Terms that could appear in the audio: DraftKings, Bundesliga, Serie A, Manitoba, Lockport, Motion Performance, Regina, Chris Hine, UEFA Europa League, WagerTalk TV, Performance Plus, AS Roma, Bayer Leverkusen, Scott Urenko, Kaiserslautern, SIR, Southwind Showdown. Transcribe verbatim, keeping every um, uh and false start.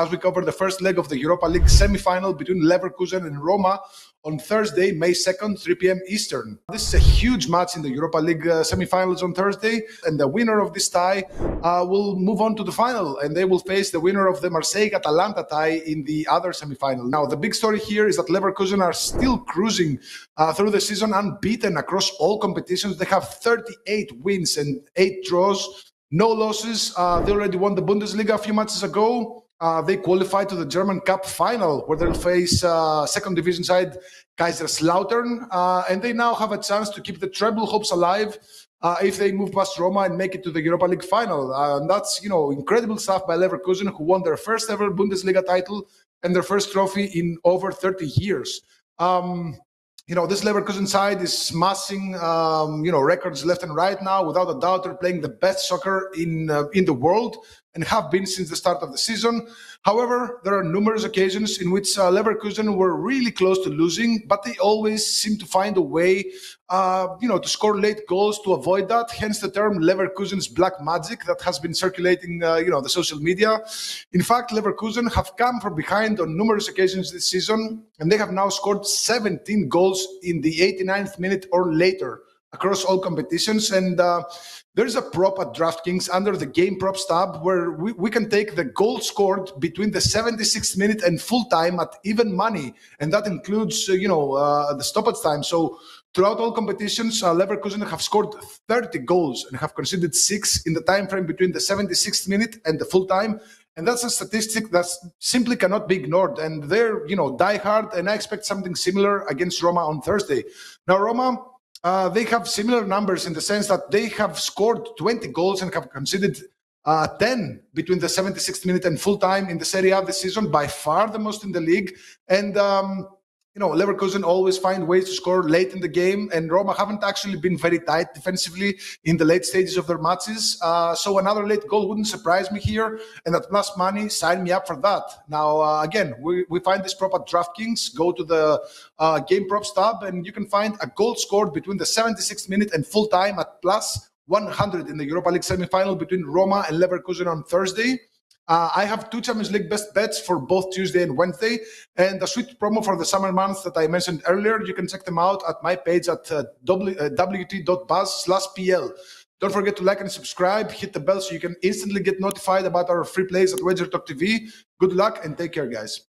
as we cover the first leg of the Europa League semi-final between Leverkusen and Roma on Thursday, May second, three p m Eastern. This is a huge match in the Europa League uh, semi-finals on Thursday, and the winner of this tie uh, will move on to the final, and they will face the winner of the Marseille-Atalanta tie in the other semi-final. Now, the big story here is that Leverkusen are still cruising uh, through the season unbeaten across all competitions. They have thirty-eight wins and eight draws, no losses. Uh, they already won the Bundesliga a few matches ago. Uh, they qualified to the German Cup final, where they'll face uh, second division side Kaiserslautern. Uh, and they now have a chance to keep the treble hopes alive uh, if they move past Roma and make it to the Europa League final. Uh, and that's, you know, incredible stuff by Leverkusen, who won their first ever Bundesliga title and their first trophy in over thirty years. Um, you know, this Leverkusen side is smashing, um, you know, records left and right now. Without a doubt, they're playing the best soccer in uh, in the world, and have been since the start of the season. However, there are numerous occasions in which uh, Leverkusen were really close to losing, but they always seem to find a way, uh, you know, to score late goals to avoid that. Hence the term Leverkusen's black magic that has been circulating, uh, you know, the social media. In fact, Leverkusen have come from behind on numerous occasions this season, and they have now scored seventeen goals in the eighty-ninth minute or later across all competitions. And uh, there's a prop at DraftKings under the Game Props tab where we, we can take the goal scored between the seventy-sixth minute and full time at even money. And that includes, uh, you know, uh, the stoppage time. So throughout all competitions, uh, Leverkusen have scored thirty goals and have conceded six in the time frame between the seventy-sixth minute and the full time. And that's a statistic that simply cannot be ignored. And they're, you know, diehard, and I expect something similar against Roma on Thursday. Now, Roma, Uh, they have similar numbers in the sense that they have scored twenty goals and have conceded uh, ten between the seventy-sixth minute and full time in the Serie A this season, by far the most in the league. And, um, you know, Leverkusen always find ways to score late in the game, and Roma haven't actually been very tight defensively in the late stages of their matches. Uh, so another late goal wouldn't surprise me here, and at plus money, sign me up for that. Now, uh, again, we, we find this prop at DraftKings. Go to the uh, Game Props tab, and you can find a goal scored between the seventy-sixth minute and full time at plus one hundred in the Europa League semi-final between Roma and Leverkusen on Thursday. Uh, I have two Champions League best bets for both Tuesday and Wednesday, and a sweet promo for the summer months that I mentioned earlier. You can check them out at my page at uh, w t dot buzz slash p l. Don't forget to like and subscribe. Hit the bell so you can instantly get notified about our free plays at WagerTalk T V. Good luck and take care, guys.